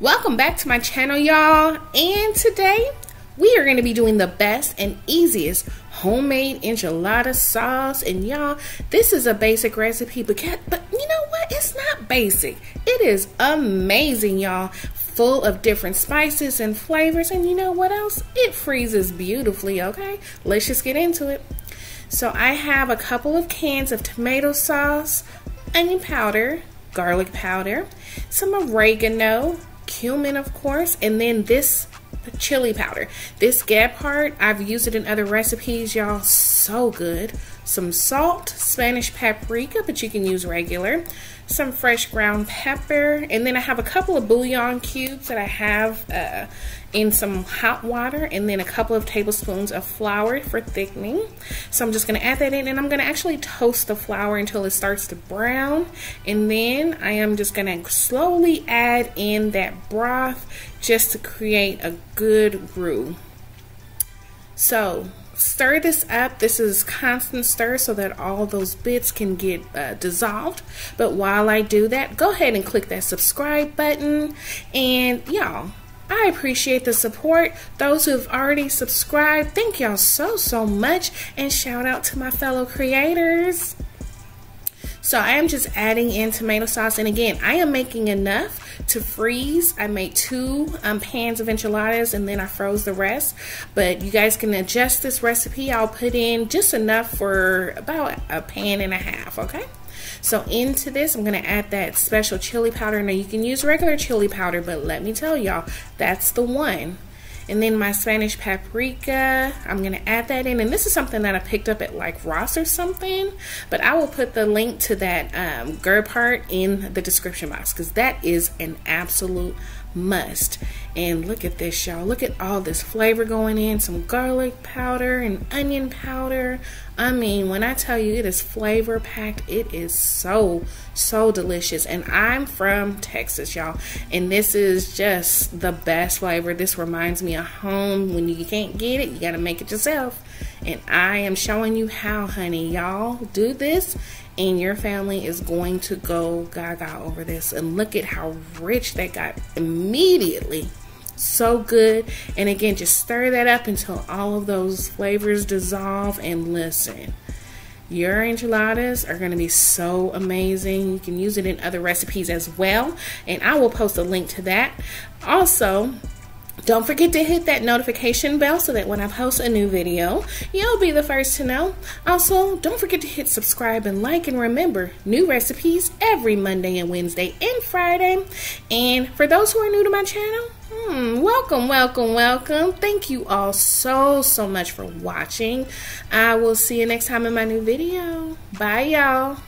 Welcome back to my channel, y'all, and today we are going to be doing the best and easiest homemade enchilada sauce. And y'all, this is a basic recipe, but you know what, it's not basic, it is amazing, y'all, full of different spices and flavors. And you know what else, it freezes beautifully. Okay, let's just get into it. So I have a couple of cans of tomato sauce, onion powder, garlic powder, some oregano, cumin of course, and then this chili powder. This Gab part, I've used it in other recipes, y'all, so good. Some salt, Spanish paprika, but you can use regular, some fresh ground pepper, and then I have a couple of bouillon cubes that I have in some hot water, and then a couple of tablespoons of flour for thickening. So I'm just gonna add that in, and I'm gonna actually toast the flour until it starts to brown, and then I am just gonna slowly add in that broth just to create a good roux. So stir this up. This is constant stir so that all those bits can get dissolved. But while I do that, go ahead and click that subscribe button. And y'all, I appreciate the support. Those who've already subscribed, thank y'all so much, and shout out to my fellow creators. So I am just adding in tomato sauce, and again, I am making enough to freeze. I made two pans of enchiladas, and then I froze the rest, but you guys can adjust this recipe. I'll put in just enough for about a pan and a half, okay? So into this, I'm gonna add that special chili powder. Now you can use regular chili powder, but let me tell y'all, that's the one. And then my Spanish paprika, I'm gonna add that in. And this is something that I picked up at like Ross or something, but I will put the link to that Gab part in the description box, because that is an absolute must. And look at this, y'all, look at all this flavor going in. Some garlic powder and onion powder. I mean, when I tell you it is flavor packed, it is so delicious. And I'm from Texas, y'all, and this is just the best flavor. This reminds me of home. When you can't get it, you gotta make it yourself, and I am showing you how, honey. Y'all do this and your family is going to go gaga over this. And look at how rich that got immediately. So good. And again, just stir that up until all of those flavors dissolve. And listen, your enchiladas are going to be so amazing. You can use it in other recipes as well, and I will post a link to that. Also, don't forget to hit that notification bell so that when I post a new video, you'll be the first to know. Also, don't forget to hit subscribe and like, and remember, new recipes every Monday and Wednesday and Friday. And for those who are new to my channel, welcome. Thank you all so much for watching. I will see you next time in my new video. Bye, y'all.